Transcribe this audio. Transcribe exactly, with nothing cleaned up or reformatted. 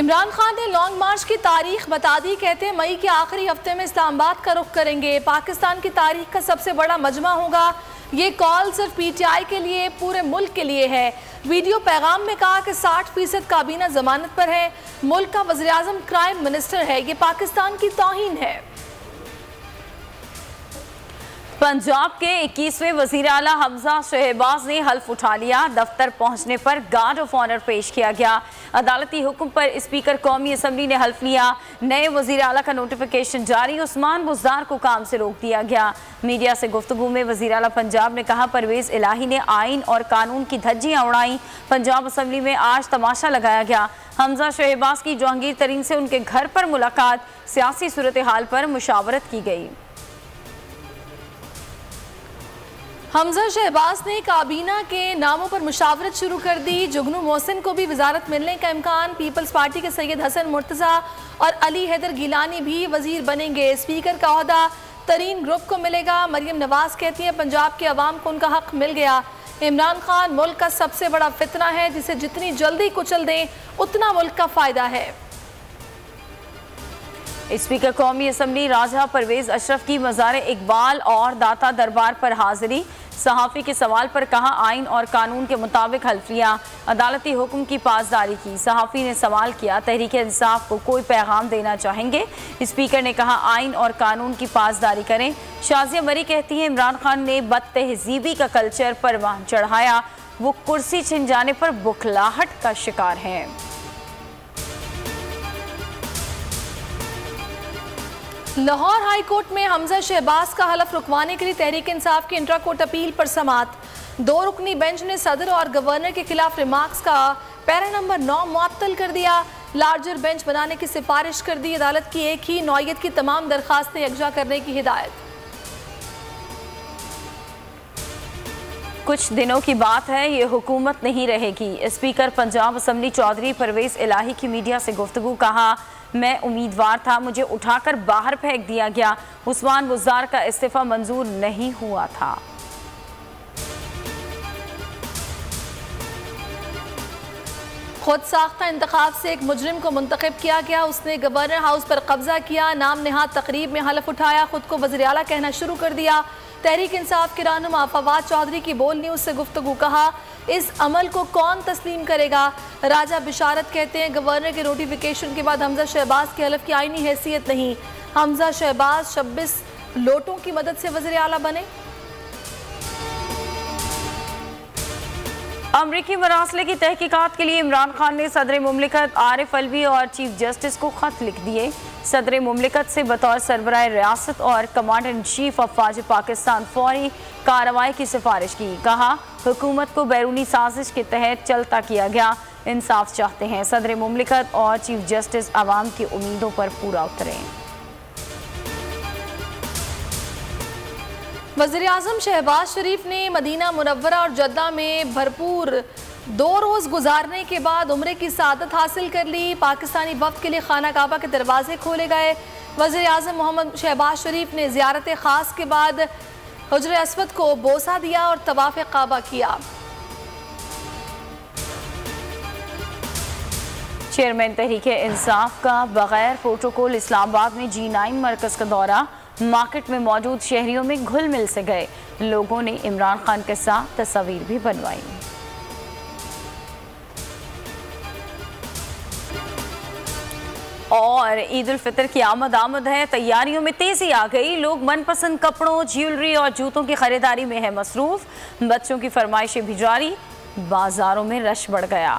इमरान खान ने लॉन्ग मार्च की तारीख बता दी, कहते हैं मई के आखिरी हफ्ते में इस्लामाबाद का रुख करेंगे, पाकिस्तान की तारीख का सबसे बड़ा मजमा होगा। ये कॉल सिर्फ पीटीआई के लिए, पूरे मुल्क के लिए है। वीडियो पैगाम में कहा कि साठ फीसद काबीना जमानत पर है, मुल्क का वज़ीर-ए-आज़म क्राइम मिनिस्टर है, ये पाकिस्तान की तौहीन है। पंजाब के इक्कीसवें वज़ीर आला हमजा शहबाज़ ने हल्फ उठा लिया, दफ्तर पहुंचने पर गार्ड ऑफ ऑनर पेश किया गया। अदालती हुक्म पर स्पीकर कौमी असम्बली ने हल्फ लिया, नए वज़ीर आला का नोटिफिकेशन जारी, उस्मान गुजार को काम से रोक दिया गया। मीडिया से गुफ्तगू में वज़ीर आला पंजाब ने कहा परवेज़ इलाही ने आइन और कानून की धज्जियाँ उड़ाईं, पंजाब असम्बली में आज तमाशा लगाया गया। हमजा शहबाज़ की जहंगीर तरीन से उनके घर पर मुलाकात, सियासी सूरत हाल पर मुशावरत की गई। हमजा शहबाज़ ने काबीना के नामों पर मुशावरत शुरू कर दी, जुगनू मोहसिन को भी वजारत मिलने का इम्कान, पीपल्स पार्टी के सैयद हसन मुर्तज़ा और अली हैदर गीलानी भी वजीर बनेंगे, स्पीकर का ओहदा तरीन ग्रुप को मिलेगा। मरियम नवाज कहती हैं पंजाब के अवाम को उनका हक़ मिल गया। इमरान खान मुल्क का सबसे बड़ा फितना है, जिसे जितनी जल्दी कुचल दें उतना मुल्क का फ़ायदा है। स्पीकर कौमी असम्बली राजा परवेज़ अशरफ की मज़ार इकबाल और दाता दरबार पर हाजिरी, सहाफ़ी के सवाल पर कहा आइन और कानून के मुताबिक हल्फ लिया, अदालती हुक्म की पासदारी की। सहाफ़ी ने सवाल किया तहरीक इंसाफ़ को कोई पैगाम देना चाहेंगे, स्पीकर ने कहा आइन और कानून की पासदारी करें। शाजिया मरी कहती हैं इमरान खान ने बद तहजीबी का कल्चर परवान चढ़ाया, वो कुर्सी छिन जाने पर बुखलाहट का शिकार हैं। लाहौर हाई कोर्ट में हमजा शहबाज़ का हलफ रुकवाने के लिए तहरीक इंसाफ़ की इंट्रा कोर्ट अपील पर समात, दो रुकनी बेंच ने सदर और गवर्नर के खिलाफ रिमार्क्स का पैरा नंबर नौ मुअत्तल कर दिया, लार्जर बेंच बनाने की सिफारिश कर दी, अदालत की एक ही नौयत की तमाम दरख्वास्तें यकजा करने की हिदायत। कुछ दिनों की बात है, ये हुकूमत नहीं रहेगी। स्पीकर पंजाब असम्बली चौधरी परवेज़ इलाही की मीडिया से गुफ्तगू, कहा मैं उम्मीदवार था, मुझे उठाकर बाहर फेंक दिया गया, उस्मान गुजार का इस्तीफा मंजूर नहीं हुआ था। खुद साख्ता इंतखाब से एक मुजरिम को मुंतखब किया गया, उसने गवर्नर हाउस पर कब्जा किया, नाम नहाद तकरीब में हलफ उठाया, खुद को वज़ीर आला कहना शुरू कर दिया। तहरीक इंसाफ के रहनुमा फवाद चौधरी की बोल न्यूज़ से गुफ्तगू, कहा इस अमल को कौन तस्लीम करेगा। राजा बिशारत कहते हैं गवर्नर के नोटिफिकेशन के बाद हमजा शहबाज़ के हलफ की आइनी हैसियत नहीं, हमजा शहबाज़ छब्बीस लोटों की मदद से वज़ीर आला बने। अमरीकी मरासले की तहकीकात के लिए इमरान खान ने सदर मुमलिकत आरिफ अल्वी और चीफ जस्टिस को ख़त लिख दिए, सदर मुमलिकत से बतौर सरबराह रियासत और कमांड इन चीफ अफवाज पाकिस्तान फौरी कार्रवाई की सिफारिश की, कहा हुकूमत को बैरूनी साजिश के तहत चलता किया गया, इंसाफ चाहते हैं। सदर मुमलिकत और चीफ जस्टिस आवाम की उम्मीदों पर पूरा उतरे। वज़ीर-ए-आज़म शहबाज़ शरीफ़ ने मदीना मुनव्वरा और जद्दा में भरपूर दो रोज़ गुजारने के बाद उम्रे की सआदत हासिल कर ली, पाकिस्तानी वफ़द के लिए खाना काबा के दरवाजे खोले गए। वज़ीर-ए-आज़म मोहम्मद शहबाज़ शरीफ़ ने ज़ियारत ख़ास के बाद हुज्र अस्वद को बोसा दिया और तवाफ़ काबा किया। चेयरमैन तहरीक इंसाफ का बग़ैर प्रोटोकॉल इस्लामाबाद में जी नाइन मरकज़ का दौरा, मार्केट में मौजूद शहरियों में घुल मिल से गए, लोगों ने इमरान खान के साथ तस्वीर भी बनवाई। और ईद उल फितर की आमद आमद है, तैयारियों में तेजी आ गई, लोग मनपसंद कपड़ों, ज्वेलरी और जूतों की खरीदारी में है मसरूफ, बच्चों की फरमाइशें भी जारी, बाजारों में रश बढ़ गया।